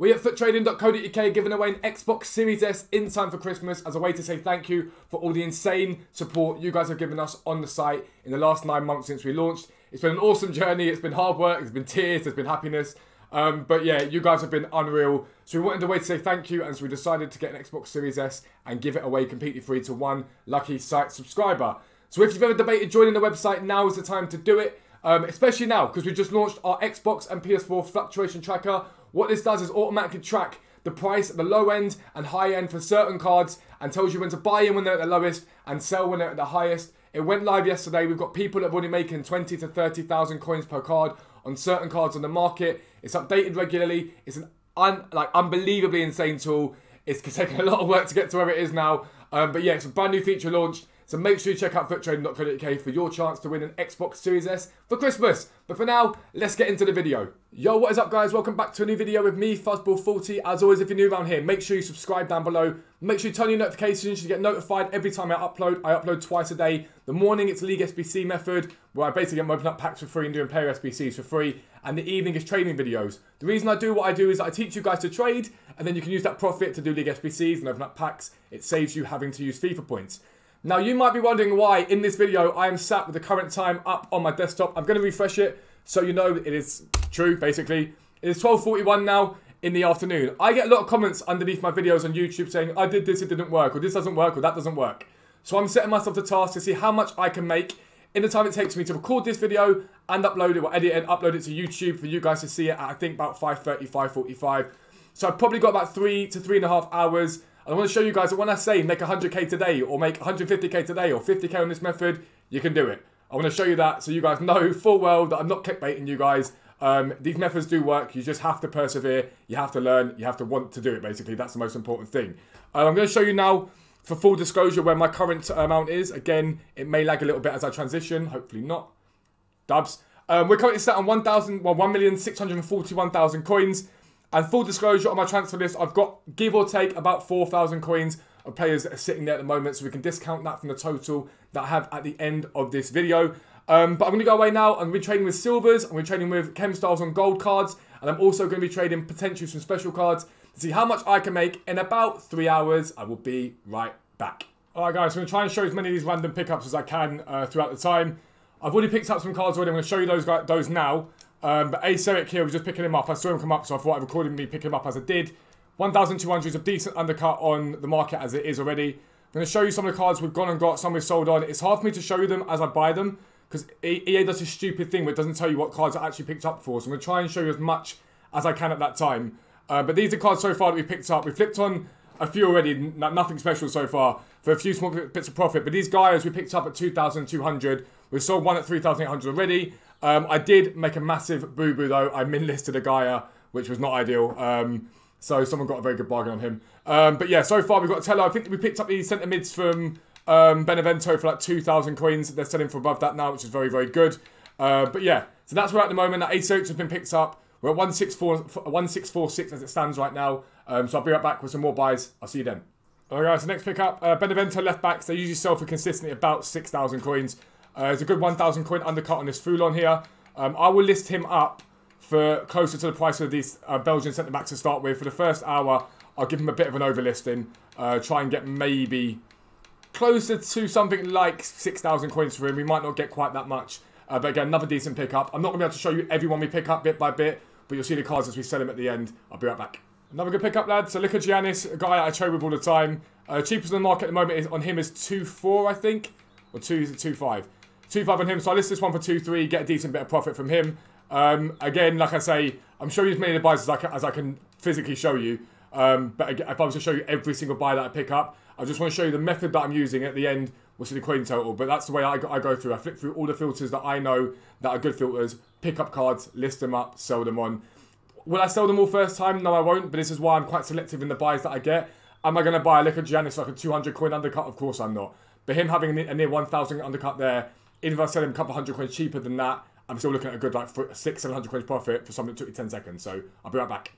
We at futtrading.co.uk are giving away an Xbox Series S in time for Christmas as a way to say thank you for all the insane support you guys have given us on the site in the last 9 months since we launched. It's been an awesome journey, it's been hard work, there's been tears, there's been happiness, but yeah, you guys have been unreal. So we wanted a way to say thank you, and so we decided to get an Xbox Series S and give it away completely free to one lucky site subscriber. So if you've ever debated joining the website, now is the time to do it, especially now, because we just launched our Xbox and PS4 fluctuation tracker. What this does is automatically track the price at the low end and high end for certain cards and tells you when to buy in when they're at the lowest and sell when they're at the highest. It went live yesterday. We've got people that have already making 20 to 30,000 coins per card on certain cards on the market. It's updated regularly. It's an unbelievably insane tool. It's taken a lot of work to get to where it is now. But yeah, it's a brand new feature launched. So make sure you check out futtrading.co.uk for your chance to win an Xbox Series S for Christmas. But for now, let's get into the video. Yo, what is up guys? Welcome back to a new video with me, Fuzzball40. As always, if you're new around here, make sure you subscribe down below. Make sure you turn on your notifications. You get notified every time I upload. I upload twice a day. The morning, it's League SBC method, where I basically am opening up packs for free and doing player SBCs for free. And the evening is trading videos. The reason I do what I do is I teach you guys to trade, and then you can use that profit to do League SBCs and open up packs. It saves you having to use FIFA points. Now, you might be wondering why, in this video, I am sat with the current time up on my desktop. I'm going to refresh it so you know it is true, basically. It is 12:41 now in the afternoon. I get a lot of comments underneath my videos on YouTube saying, I did this, it didn't work, or this doesn't work, or that doesn't work. So I'm setting myself the task to see how much I can make in the time it takes me to record this video and upload it, or edit it and upload it to YouTube for you guys to see it at, I think, about 5:30, 5:45. So I've probably got about 3 to 3.5 hours. I want to show you guys that when I say make 100k today or make 150k today or 50k on this method, you can do it. I want to show you that so you guys know full well that I'm not clickbaiting you guys. These methods do work. You just have to persevere. You have to learn. You have to want to do it, basically. That's the most important thing. I'm going to show you now, for full disclosure, where my current amount is. Again, it may lag a little bit as I transition. Hopefully not. Dubs. We're currently sat on 1,641,000 coins. And full disclosure, on my transfer list, I've got, give or take, about 4,000 coins of players that are sitting there at the moment. So we can discount that from the total that I have at the end of this video. But I'm going to go away now. I'm going to be trading with silvers. I'm going to be trading with chem styles on gold cards. And I'm also going to be trading potentially some special cards to see how much I can make in about 3 hours. I will be right back. All right, guys, so I'm going to try and show as many of these random pickups as I can throughout the time. I've already picked up some cards already. I'm going to show you those now. But Aceric here was just picking him up. I saw him come up, so I thought I recorded me picking him up as I did. 1,200 is a decent undercut on the market as it is already. I'm going to show you some of the cards we've gone and got, some we've sold on. It's hard for me to show you them as I buy them, because EA does a stupid thing where it doesn't tell you what cards I actually picked up for. So I'm going to try and show you as much as I can at that time. But these are cards so far that we picked up. We flipped on a few already, nothing special so far, for a few small bits of profit. But these guys we picked up at 2,200. We sold one at 3,800 already. I did make a massive boo-boo though. I min-listed a Gaia, which was not ideal. So someone got a very good bargain on him. But yeah, so far we've got Tello. I think we picked up the centre mids from Benevento for like 2,000 coins. They're selling for above that now, which is very, very good. But yeah, so that's where at the moment. That Ace Oaks has been picked up. We're at 1,646 as it stands right now. So I'll be right back with some more buys. I'll see you then. All right, guys, so next pickup. Benevento left backs. They usually sell for consistently about 6,000 coins. There's a good 1,000 coin undercut on this Fulon here. I will list him up for closer to the price of these Belgian centre-backs to start with. For the first hour, I'll give him a bit of an overlisting. Try and get maybe closer to something like 6,000 coins for him. We might not get quite that much. But again, another decent pickup. I'm not going to be able to show you everyone we pick up bit by bit, but you'll see the cards as we sell them at the end. I'll be right back. Another good pickup, lads. So look at Giannis, a guy I trade with all the time. Cheapest on the market at the moment is, on him is 2.4, I think. Or 2.5. 2.5 on him, so I list this one for 2.3, get a decent bit of profit from him. Again, like I say, I'm showing you as many of the buys as I can physically show you. But again, if I was to show you every single buy that I pick up, I just want to show you the method that I'm using. At the end, we'll see the coin total, but that's the way I go through. I flip through all the filters that I know that are good filters, pick up cards, list them up, sell them on. Will I sell them all first time? No, I won't, but this is why I'm quite selective in the buys that I get. Am I going to buy a League Giannis like a 200 coin undercut? Of course I'm not. But him having a near 1,000 undercut there, even if I sell him a couple hundred coins cheaper than that, I'm still looking at a good like 600-700 coins profit for something that took you 10 seconds. So I'll be right back.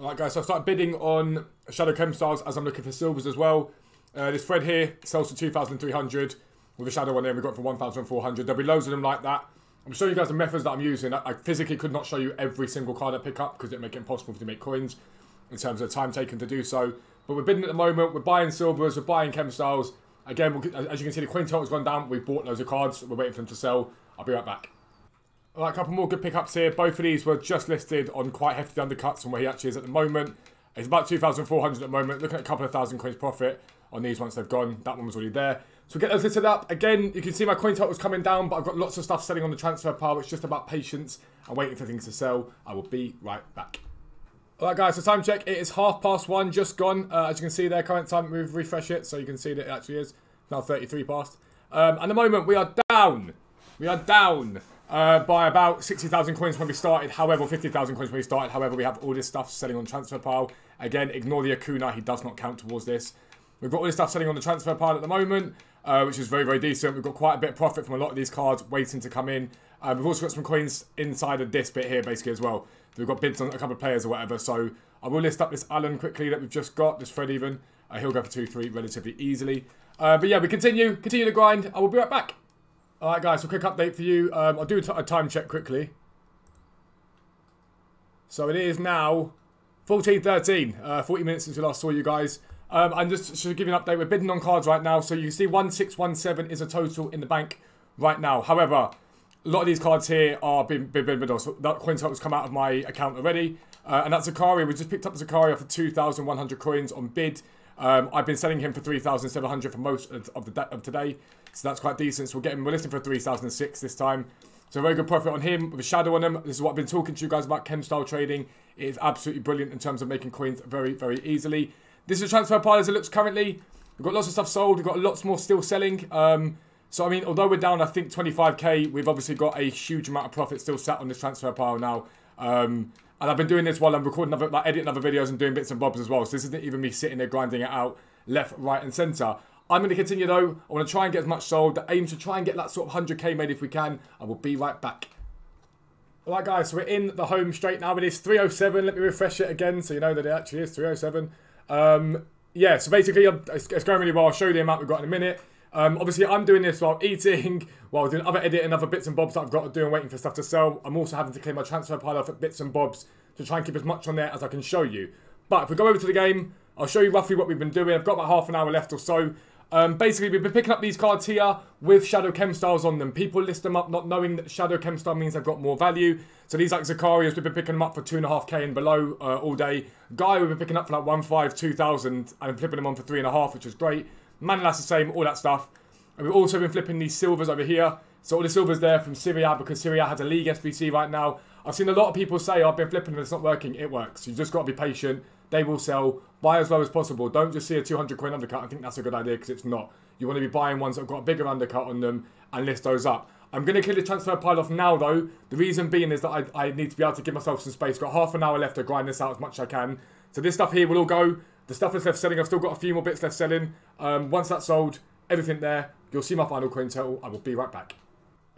All right, guys. So I started bidding on Shadow Chem Styles as I'm looking for silvers as well. This Fred here sells for 2,300 with a Shadow on there. We got it for 1,400. There'll be loads of them like that. I'm showing you guys the methods that I'm using. I physically could not show you every single card I pick up because it would make it impossible for me to make coins. in terms of time taken to do so. But we're bidding at the moment, we're buying silvers, we're buying chem styles. Again, as you can see, the quintal has gone down. We've bought loads of cards. We're waiting for them to sell. I'll be right back. All right, a couple more good pickups here. Both of these were just listed on quite hefty undercuts from where he actually is at the moment. It's about 2,400 at the moment. Looking at a couple of thousand coins profit on these once they've gone. That one was already there. So we'll get those listed up. Again, you can see my coin total was coming down, but I've got lots of stuff selling on the transfer pile. It's just about patience and waiting for things to sell. I will be right back. All right, guys, so time check. It is 1:30, just gone. As you can see there, current time, we've refreshed it, so you can see that it actually is now 33 past. At the moment, we are down. We are down by about 60,000 coins when we started. However, 50,000 coins when we started. However, we have all this stuff selling on transfer pile. Again, ignore the Acuna. He does not count towards this. We've got all this stuff selling on the transfer pile at the moment, which is very, very decent. We've got quite a bit of profit from a lot of these cards waiting to come in. We've also got some coins inside of this bit here, basically, as well. We've got bids on a couple of players or whatever. So I will list up this Allen quickly that we've just got. This Fred even. He'll go for 2-3 relatively easily. But yeah, we continue the grind. I will be right back. All right, guys, so quick update for you. I'll do a time check quickly. So it is now 14:13. 40 minutes since we last saw you guys. I'm just to give you an update. We're bidding on cards right now. So you can see 1617 is a total in the bank right now. However, a lot of these cards here are bid on. So that coin total has come out of my account already. And that's Zakaria. We just picked up Zakaria for 2,100 coins on bid. I've been selling him for 3,700 for most of today. So that's quite decent. So we're listing for 3,006 this time. So very good profit on him with a shadow on him. This is what I've been talking to you guys about, chem style trading. It is absolutely brilliant in terms of making coins very, very easily. This is transfer pile as it looks currently. We've got lots of stuff sold. We've got lots more still selling. So, I mean, although we're down, I think, 25k, we've obviously got a huge amount of profit still sat on this transfer pile now. And I've been doing this while I'm recording, editing other videos and doing bits and bobs as well. So this isn't even me sitting there grinding it out left, right and centre. I'm going to continue, though. I want to try and get as much sold. The aim to try and get that sort of 100k made if we can. I will be right back. All right, guys, so we're in the home straight now. It is 3:07. Let me refresh it again so you know that it actually is 3:07. Yeah, so basically, it's going really well. I'll show you the amount we've got in a minute. Obviously, I'm doing this while eating, while doing other editing, other bits and bobs that I've got to do and waiting for stuff to sell. I'm also having to clear my transfer pile off at bits and bobs to try and keep as much on there as I can show you. But if we go over to the game, I'll show you roughly what we've been doing. I've got about half an hour left or so. Basically, we've been picking up these cards here with Shadow Chem Styles on them. People list them up not knowing that Shadow Chem Style means they've got more value. So these like Zakarias, we've been picking them up for 2.5k and below all day. Guy, we've been picking up for like 1.5, 2,000 and flipping them on for 3.5, which is great. Manalas the same, all that stuff. And we've also been flipping these silvers over here. So all the silvers there from Serie A because Serie A has a League SBC right now. I've seen a lot of people say, I've been flipping and it's not working. It works. You've just got to be patient. They will sell. Buy as low as possible. Don't just see a 200 coin undercut. I think that's a good idea because it's not. You want to be buying ones that have got a bigger undercut on them and list those up. I'm going to clear the transfer pile off now though. The reason being is that I need to be able to give myself some space. Got half an hour left to grind this out as much as I can. So this stuff here will all go. The stuff that's left selling, I've still got a few more bits left selling. Once that's sold, everything there, you'll see my final coin total. I will be right back.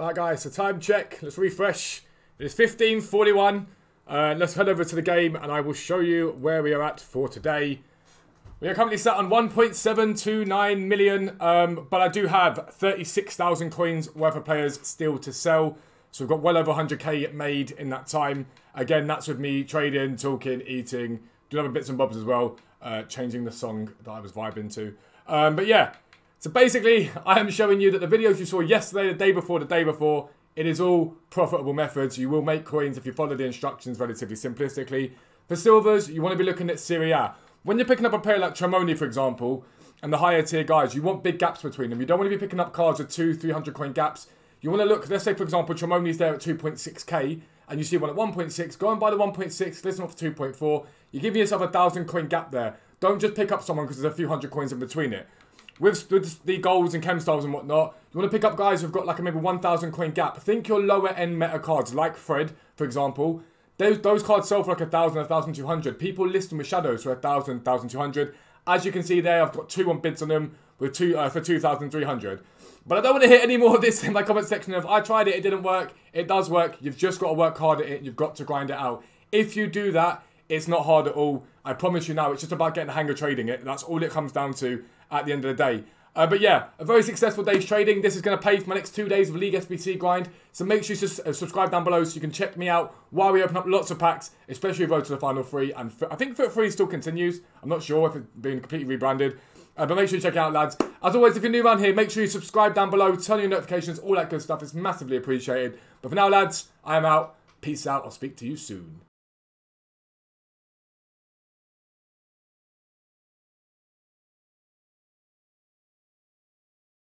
All right, guys, so time check. Let's refresh. It is 15:41. Let's head over to the game, and I will show you where we are at for today. We are currently sat on 1.729 million, but I do have 36,000 coins worth of players still to sell. So we've got well over 100k made in that time. Again, that's with me trading, talking, eating, doing other bits and bobs as well. Changing the song that I was vibing to. But yeah, so basically I am showing you that the videos you saw yesterday, the day before, it is all profitable methods. You will make coins if you follow the instructions relatively simplistically. For silvers, you want to be looking at Serie A. When you're picking up a player like Tremoni, for example, and the higher tier guys, you want big gaps between them. You don't want to be picking up cards with 200-300 coin gaps. You want to look, let's say for example, Tremoni's there at 2.6k. And you see one at 1.6, go and buy the 1.6, listen off for 2.4. You're giving yourself a 1,000 coin gap there. Don't just pick up someone because there's a few hundred coins in between it. With the golds and chem styles and whatnot, you want to pick up guys who've got like a maybe 1,000 coin gap. Think your lower end meta cards, like Fred, for example. Those cards sell for like 1,000, 1,200. People list them with shadows for 1,000, 1,200. As you can see there, I've got two on bids on them with for 2,300. But I don't want to hear any more of this in my comment section of, I tried it, it didn't work. It does work. You've just got to work hard at it. You've got to grind it out. If you do that, it's not hard at all. I promise you now, it's just about getting the hang of trading it. That's all it comes down to at the end of the day. But yeah, a very successful day's trading. This is going to pay for my next 2 days of League SBC grind. So make sure you subscribe down below so you can check me out while we open up lots of packs, especially Road to the Final Three. And I think Foot Free still continues. I'm not sure if it's been completely rebranded. But make sure you check it out, lads. As always, if you're new around here, make sure you subscribe down below, turn on your notifications, all that good stuff. It's massively appreciated. But for now, lads, I am out. Peace out. I'll speak to you soon.